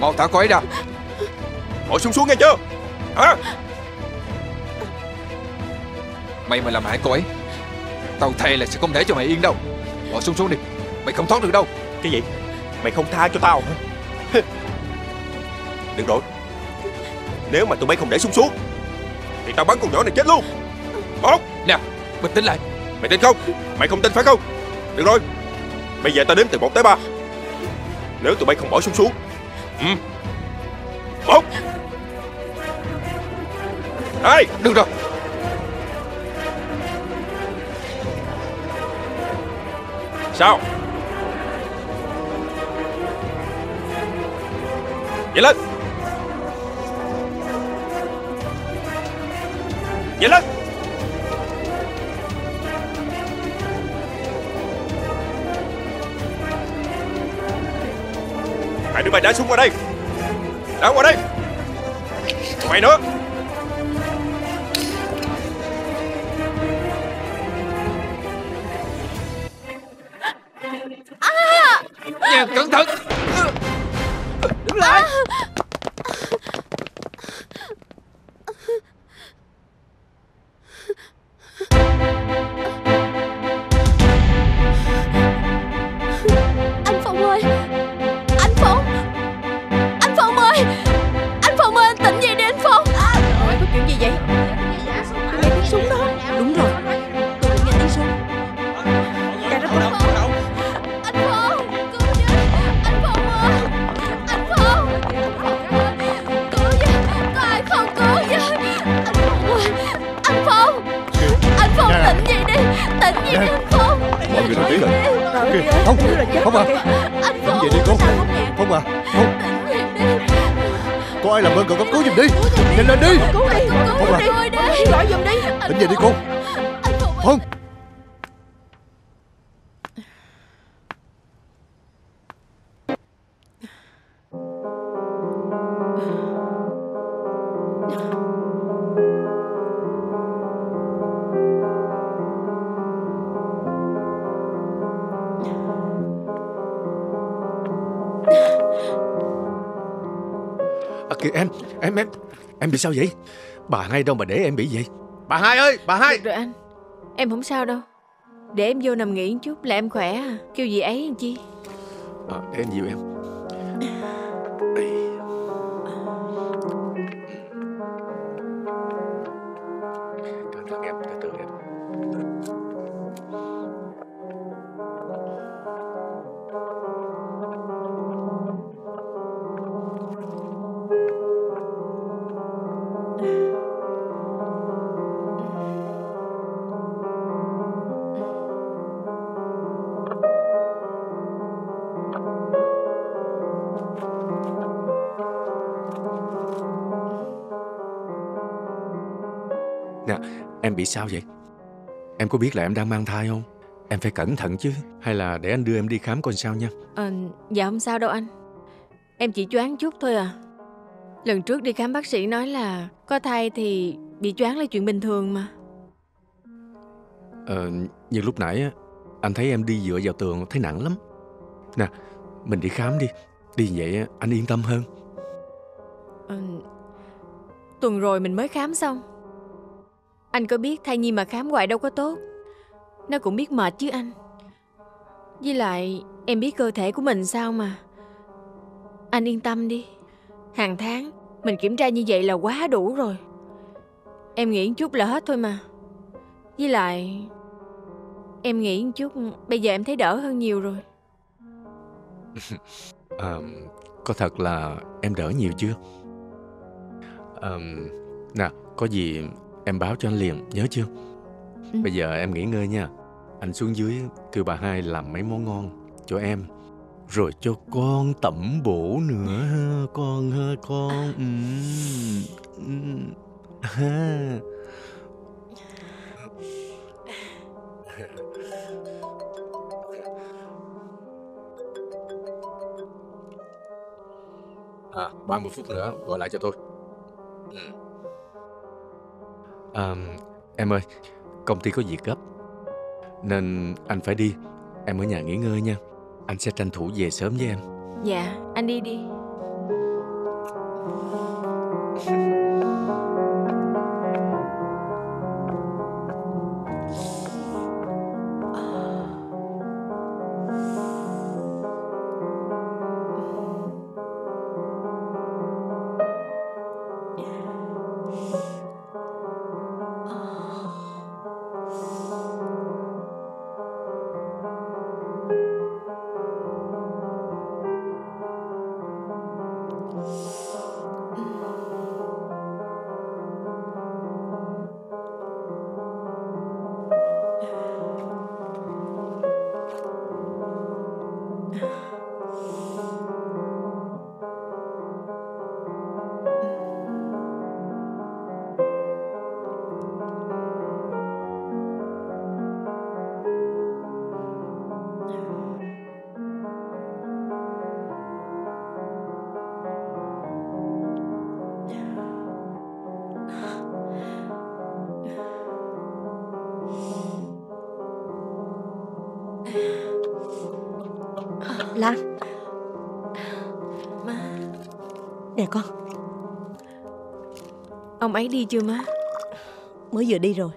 Mau thả cô ấy ra. Ngồi xuống xuống nghe chưa? Hả? Mày mà làm hại cô ấy, tao thề là sẽ không để cho mày yên đâu. Ngồi xuống xuống đi. Mày không thoát được đâu. Cái gì? Mày không tha cho tao hả? Được rồi, nếu mà tụi bay không để xuống xuống thì tao bắn con nhỏ này chết luôn. Một. Nè, bình tĩnh lại. Mày tin không? Mày không tin phải không? Được rồi, bây giờ tao đếm từ 1 tới 3. Nếu tụi bay không bỏ súng xuống, 1, 2. Được rồi. Sao? Nhảy lên. Nhảy lên. Hai đứa mày đá súng qua đây. Đá qua đây. Mày nữa. Nhàn, cẩn thận. Đứng lại. Kìa em bị sao vậy? Bà Hai đâu mà để em bị vậy? Bà Hai ơi, bà Hai. Được rồi anh, em không sao đâu. Để em vô nằm nghỉ một chút là em khỏe à. Kêu gì ấy làm chi? Để anh dịu em. Em bị sao vậy? Em có biết là em đang mang thai không? Em phải cẩn thận chứ. Hay là để anh đưa em đi khám coi sao nha. Dạ không sao đâu anh. Em chỉ choáng chút thôi à. Lần trước đi khám bác sĩ nói là có thai thì bị choáng là chuyện bình thường mà. Nhưng lúc nãy anh thấy em đi dựa vào tường thấy nặng lắm. Nè, mình đi khám đi. Đi vậy anh yên tâm hơn. Tuần rồi mình mới khám xong. Anh có biết thai nhi mà khám hoài đâu có tốt. Nó cũng biết mệt chứ anh. Với lại em biết cơ thể của mình sao mà. Anh yên tâm đi. Hàng tháng mình kiểm tra như vậy là quá đủ rồi. Em nghỉ một chút là hết thôi mà. Với lại em nghỉ một chút, bây giờ em thấy đỡ hơn nhiều rồi. Có thật là em đỡ nhiều chưa? Nào, có gì em báo cho anh liền, nhớ chưa? Bây giờ em nghỉ ngơi nha. Anh xuống dưới kêu bà Hai làm mấy món ngon cho em. Rồi cho con tẩm bổ nữa. Con hơ con. À, 30 phút nữa gọi lại cho tôi. Em ơi, công ty có việc gấp nên anh phải đi. Em ở nhà nghỉ ngơi nha. Anh sẽ tranh thủ về sớm với em. Dạ, anh đi đi. Lan, má. Nè con. Ông ấy đi chưa má? Mới vừa đi rồi.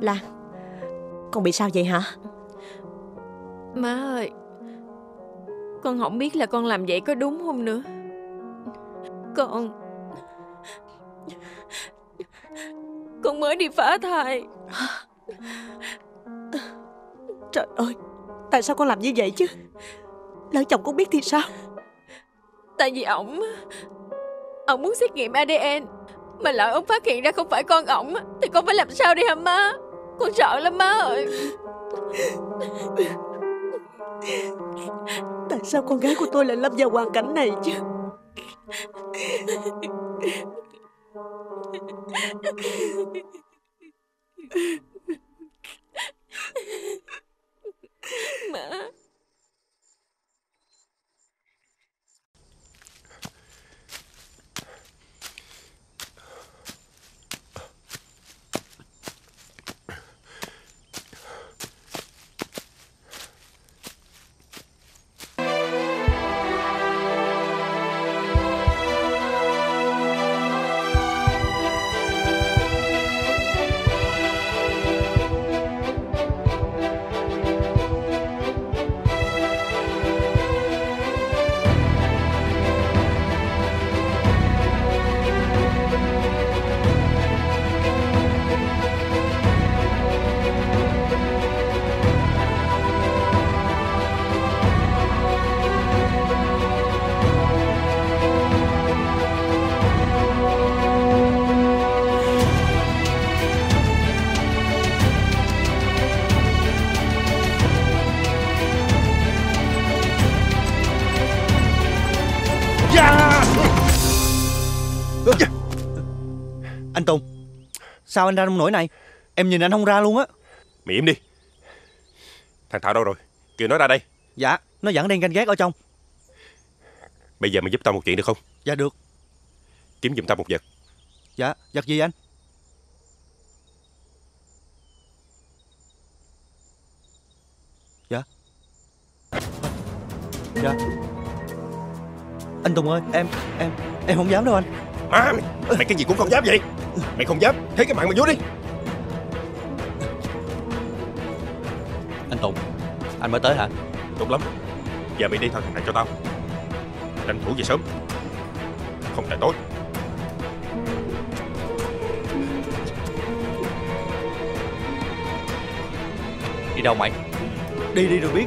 Lan, con bị sao vậy hả? Má ơi, con không biết là con làm vậy có đúng không nữa. Con mới đi phá thai. Trời ơi, tại sao con làm như vậy chứ? Lỡ chồng con biết thì sao? Tại vì ổng muốn xét nghiệm ADN. Mà lỡ ổng phát hiện ra không phải con ổng thì con phải làm sao đây hả má? Con sợ lắm má ơi. Tại sao con gái của tôi lại lâm vào hoàn cảnh này chứ? Má. Sao anh ra nông nổi này? Em nhìn anh không ra luôn á. Mày im đi. Thằng Thảo đâu rồi? Kêu nó ra đây. Dạ, nó vẫn đang ganh ghét ở trong. Bây giờ mày giúp tao một chuyện được không? Dạ được. Kiếm giùm tao một vật. Dạ, vật gì anh? Dạ. Dạ. Anh Tùng ơi, em không dám đâu anh. À, mày cái gì cũng không dám vậy? Mày không dám, thấy cái mạng mày vô đi. Anh Tùng, anh mới tới hả? Tốt lắm. Giờ mày đi thôi, thằng này cho tao. Tranh thủ về sớm, không trời tối. Đi đâu mày? Đi rồi biết.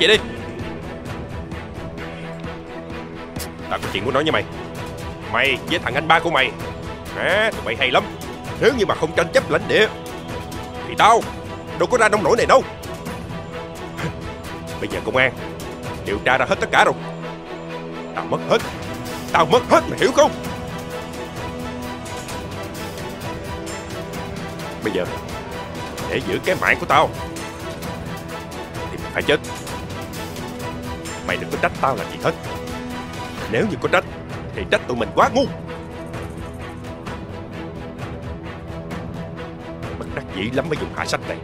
Vậy đi. Tao có chuyện muốn nói với mày. Mày với thằng anh ba của mày à, tụi mày hay lắm. Nếu như mà không tranh chấp lãnh địa thì tao đâu có ra nông nổi này đâu. Bây giờ công an điều tra ra hết tất cả rồi. Tao mất hết mày hiểu không? Bây giờ để giữ cái mạng của tao thì mày phải chết. Mày đừng có trách tao làm gì hết. Nếu như có trách thì trách tụi mình quá ngu. Bất đắc dĩ lắm mới dùng hạ sách này.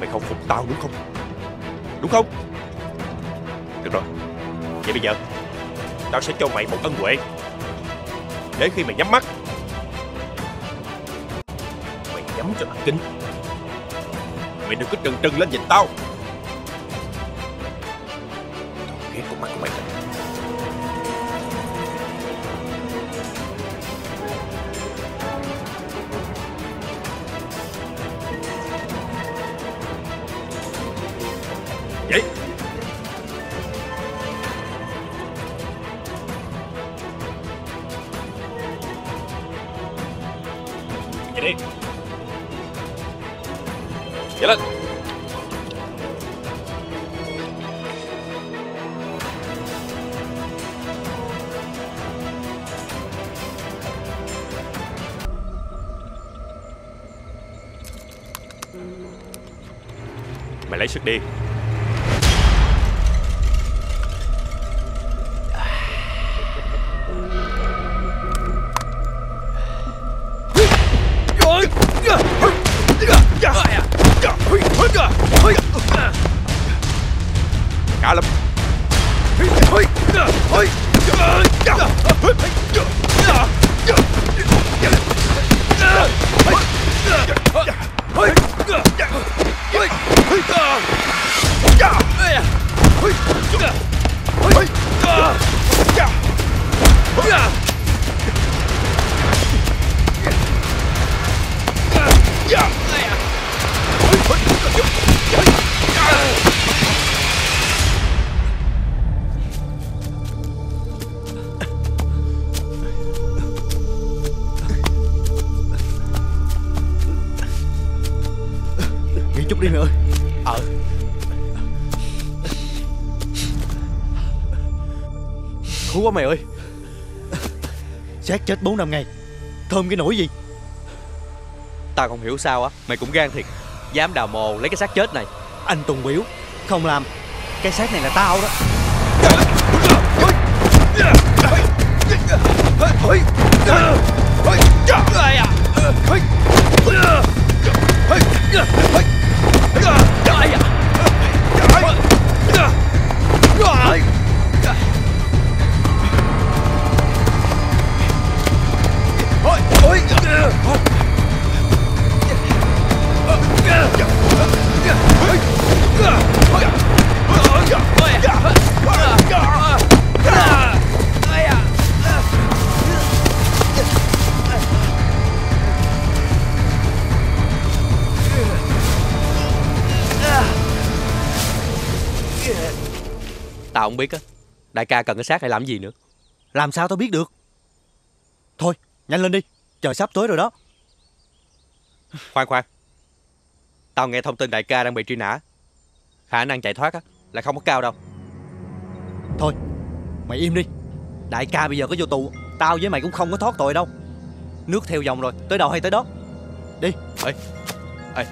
Mày không phục tao đúng không? Đúng không? Được rồi. Vậy bây giờ tao sẽ cho mày một ân huệ. Đến khi mày nhắm mắt, mày nhắm cho thẳng kính. Mày đừng có trừng trừng lên nhìn tao. Mày lấy sức đi. Cả lắm. Nghỉ chút đi mày ơi. Khổ quá mày ơi. Xác chết 4-5 ngày, thơm cái nỗi gì. Tao không hiểu sao á, mày cũng gan thiệt. Dám đào mồ lấy cái xác chết này. Anh Tùng biểu không làm. Cái xác này là tao đó. Tao không biết á. Đại ca cần cái xác này làm gì nữa? Làm sao tao biết được? Thôi nhanh lên đi, trời sắp tối rồi đó. Khoan, tao nghe thông tin đại ca đang bị truy nã. Khả năng chạy thoát á là không có cao đâu. Thôi mày im đi. Đại ca bây giờ có vô tù, tao với mày cũng không có thoát tội đâu. Nước theo dòng rồi, tới đâu hay tới đó. Đi. Ê,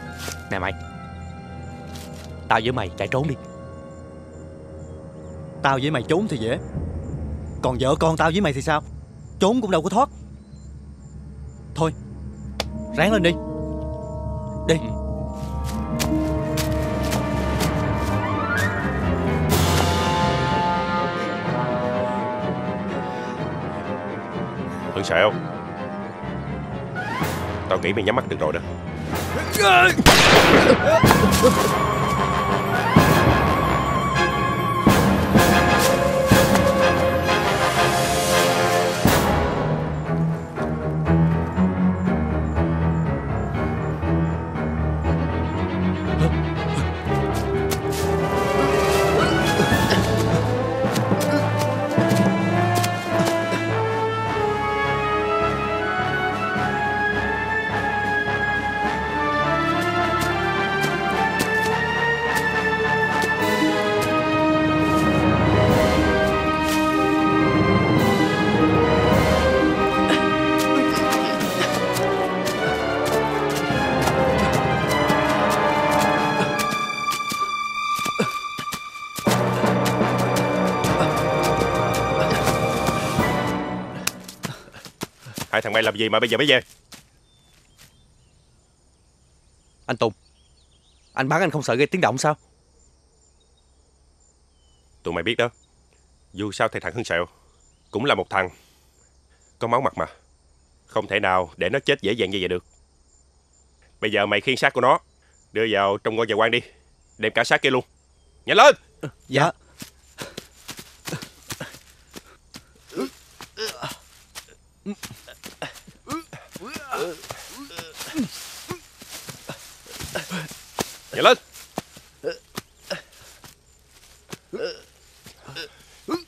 nè mày, tao với mày chạy trốn đi. Tao với mày trốn thì dễ, còn vợ con tao với mày thì sao? Trốn cũng đâu có thoát. Thôi ráng lên đi. Đi. Hưng Sẹo, tao nghĩ mày nhắm mắt được rồi đó. Hai thằng mày làm gì mà bây giờ mới về? Anh Tùng, anh bắn anh không sợ gây tiếng động sao? Tụi mày biết đó, dù sao thì thằng Hưng Sẹo cũng là một thằng có máu mặt mà, không thể nào để nó chết dễ dàng như vậy được. Bây giờ mày khiêng xác của nó đưa vào trong ngôi nhà quan đi, đem cả xác kia luôn. Nhanh lên. Dạ. Nhảy lên.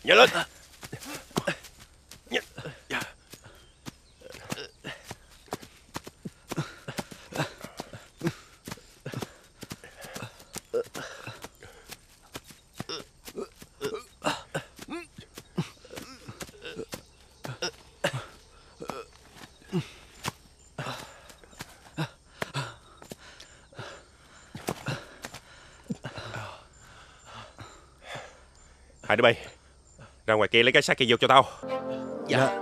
Nhảy lên. Hai đứa bay ra ngoài kia lấy cái xác kia vô cho tao. Dạ.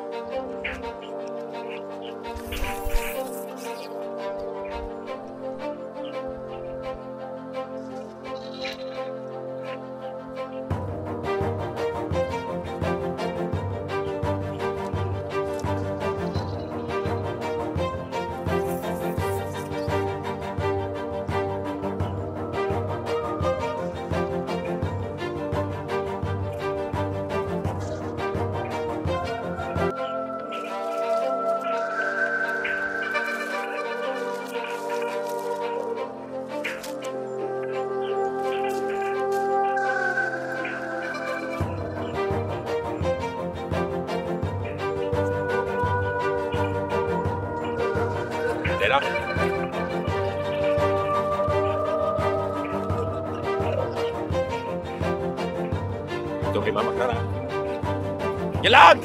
Để đó. Tụi mày mở mặt nó ra. Nhanh lên.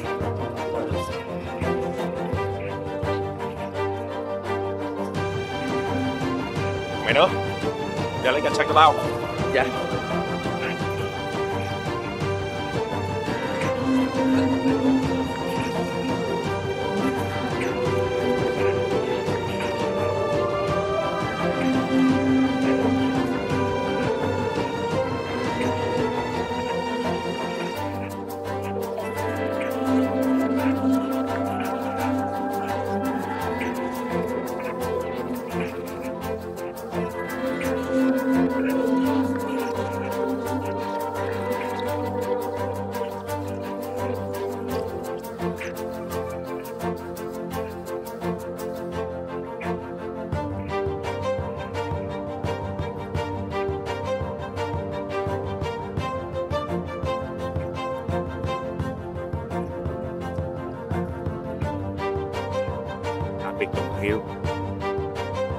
Mày nữa, ra lấy cảnh sát cho tao. Dạ.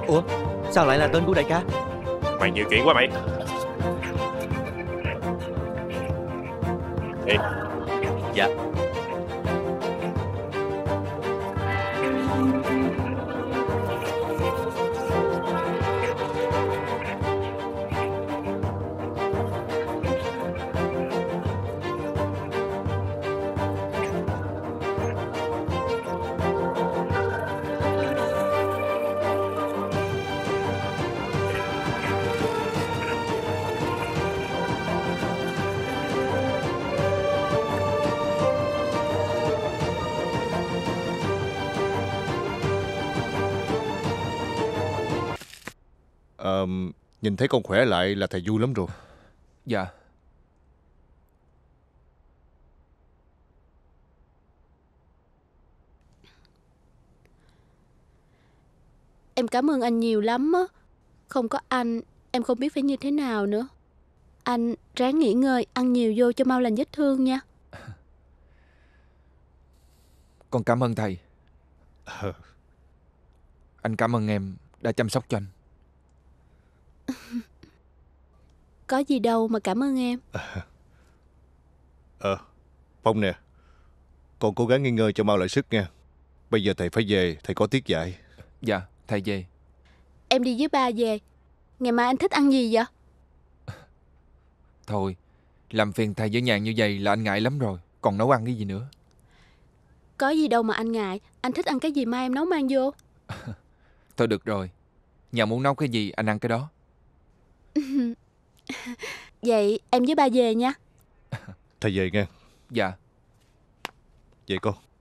Ủa, sao lại là tên của đại ca? Mày nhiều chuyện quá mày. Ê. Dạ. Nhìn thấy con khỏe lại là thầy vui lắm rồi. Dạ. Em cảm ơn anh nhiều lắm á. Không có anh em không biết phải như thế nào nữa. Anh ráng nghỉ ngơi, ăn nhiều vô cho mau lành vết thương nha. Con cảm ơn thầy. Anh cảm ơn em đã chăm sóc cho anh. Có gì đâu mà cảm ơn em. Phong nè, con cố gắng nghỉ ngơi cho mau lại sức nha. Bây giờ thầy phải về, thầy có tiết dạy. Dạ, thầy về. Em đi với ba về. Ngày mai anh thích ăn gì vậy? Thôi, làm phiền thầy với nhàn như vậy là anh ngại lắm rồi. Còn nấu ăn cái gì nữa? Có gì đâu mà anh ngại. Anh thích ăn cái gì mai em nấu mang vô. Thôi được rồi, nhà muốn nấu cái gì anh ăn cái đó. Vậy em với ba về nha. Thầy về nghe. Dạ. Vậy con.